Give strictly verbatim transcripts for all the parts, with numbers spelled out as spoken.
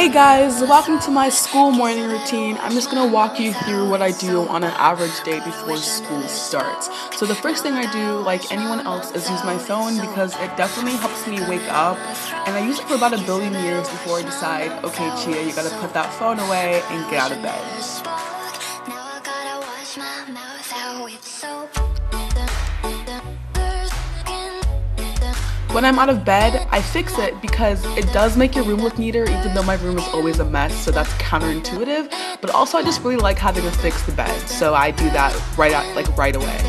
Hey guys, welcome to my school morning routine. I'm just going to walk you through what I do on an average day before school starts. So the first thing I do, like anyone else, is use my phone because it definitely helps me wake up. And I use it for about a billion years before I decide, okay Chia, you gotta put that phone away and get out of bed. When I'm out of bed, I fix it because it does make your room look neater, even though my room is always a mess, so that's counterintuitive. But also I just really like having to fix the bed, so I do that right out, like right away.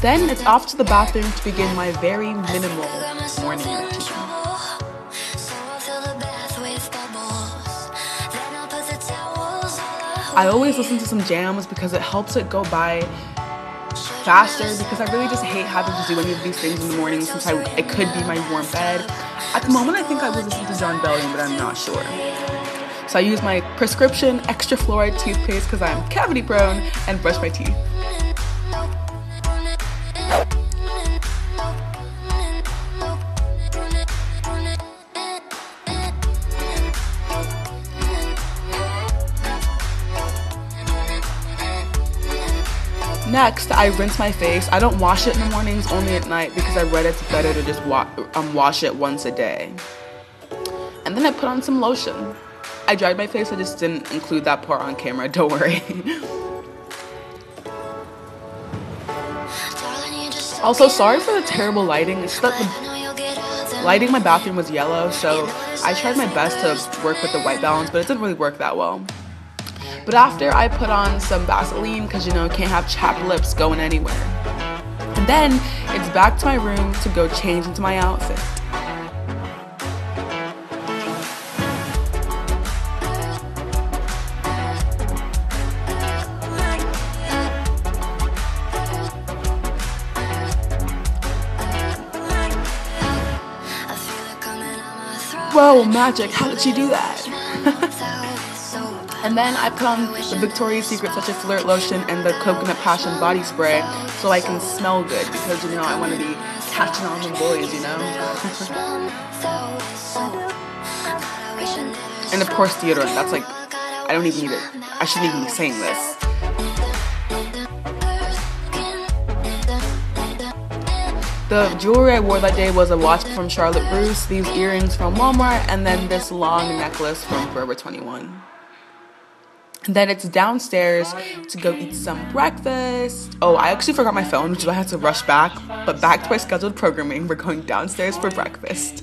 Then it's off to the bathroom to begin my very minimal morning routine. I always listen to some jams because it helps it go by faster, because I really just hate having to do any of these things in the morning since I, it could be my warm bed. At the moment I think I would listen to John Belly, but I'm not sure. So I use my prescription extra fluoride toothpaste because I'm cavity prone and brush my teeth. Next, I rinse my face. I don't wash it in the mornings, only at night, because I read it's better to just wa um, wash it once a day. And then I put on some lotion. I dried my face, I just didn't include that part on camera, don't worry. Also, sorry for the terrible lighting. It's that the lighting in my bathroom was yellow, so I tried my best to work with the white balance, but it didn't really work that well. But after, I put on some Vaseline because, you know, can't have chapped lips going anywhere. And then it's back to my room to go change into my outfit. Whoa, magic, how did she do that? And then I put on the Victoria's Secret Such a Flirt lotion and the Coconut Passion body spray so I can smell good because, you know, I want to be catching on the boys, you know? And of course deodorant, that's like, I don't even need it. I shouldn't even be saying this. The jewelry I wore that day was a watch from Charlotte Russe, these earrings from Walmart, and then this long necklace from Forever twenty-one. And then it's downstairs to go eat some breakfast. Oh, I actually forgot my phone, which is why I had to rush back. But back to my scheduled programming, we're going downstairs for breakfast.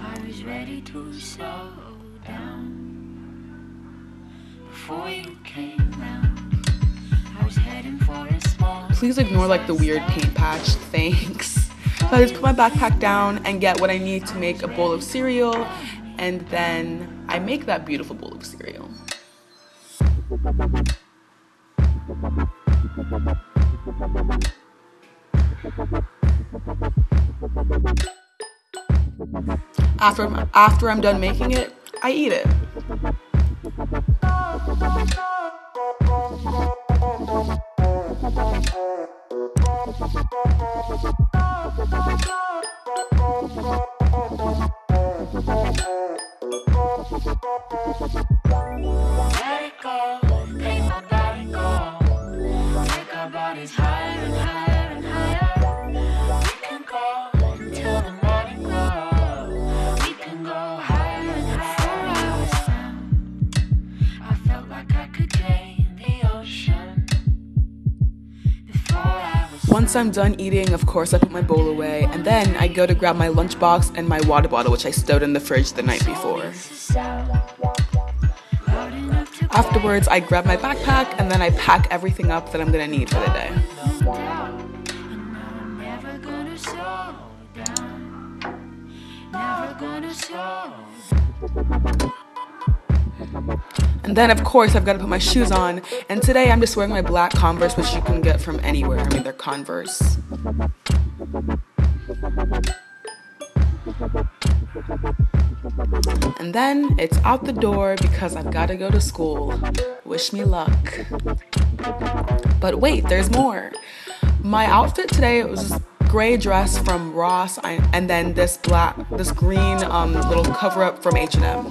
I was ready to slow down before you came round. I was heading for a small. Please ignore like the weird paint patch. Thanks. So I just put my backpack down and get what I need to make a bowl of cereal, and then I make that beautiful bowl of cereal. After I'm, after I'm done making it, I eat it. Once I'm done eating, of course, I put my bowl away, and then I go to grab my lunchbox and my water bottle, which I stowed in the fridge the night before. Afterwards, I grab my backpack, and then I pack everything up that I'm gonna need for the day. And then, of course, I've got to put my shoes on, and today I'm just wearing my black Converse, which you can get from anywhere. I mean, they're Converse. And then it's out the door because I've got to go to school. Wish me luck. But wait, there's more. My outfit today was gray dress from Ross, and then this black, this green um, little cover-up from H and M.